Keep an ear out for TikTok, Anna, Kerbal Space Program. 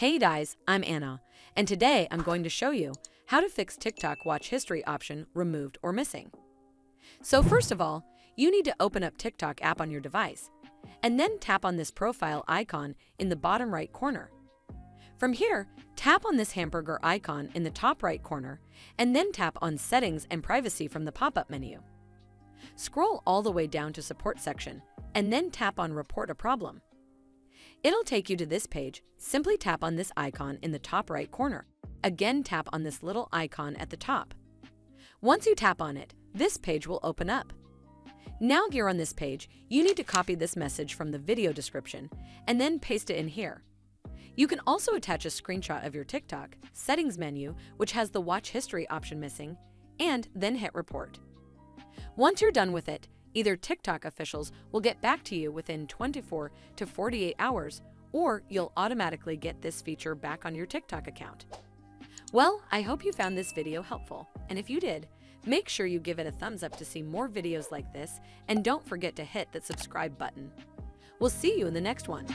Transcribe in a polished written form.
Hey guys, I'm Anna, and today I'm going to show you how to fix TikTok watch history option removed or missing. So first of all, you need to open up TikTok app on your device, and then tap on this profile icon in the bottom right corner. From here, tap on this hamburger icon in the top right corner, and then tap on Settings and Privacy from the pop-up menu. Scroll all the way down to Support section, and then tap on Report a Problem. It'll take you to this page. Simply tap on this icon in the top right corner. Again, tap on this little icon at the top. Once you tap on it, this page will open up. Now here on this page, you need to copy this message from the video description and then paste it in here. You can also attach a screenshot of your TikTok settings menu, which has the watch history option missing, and then hit report. Once you're done with it, either TikTok officials will get back to you within 24 to 48 hours, or you'll automatically get this feature back on your TikTok account. Well, I hope you found this video helpful, and if you did, make sure you give it a thumbs up to see more videos like this, and don't forget to hit that subscribe button. We'll see you in the next one.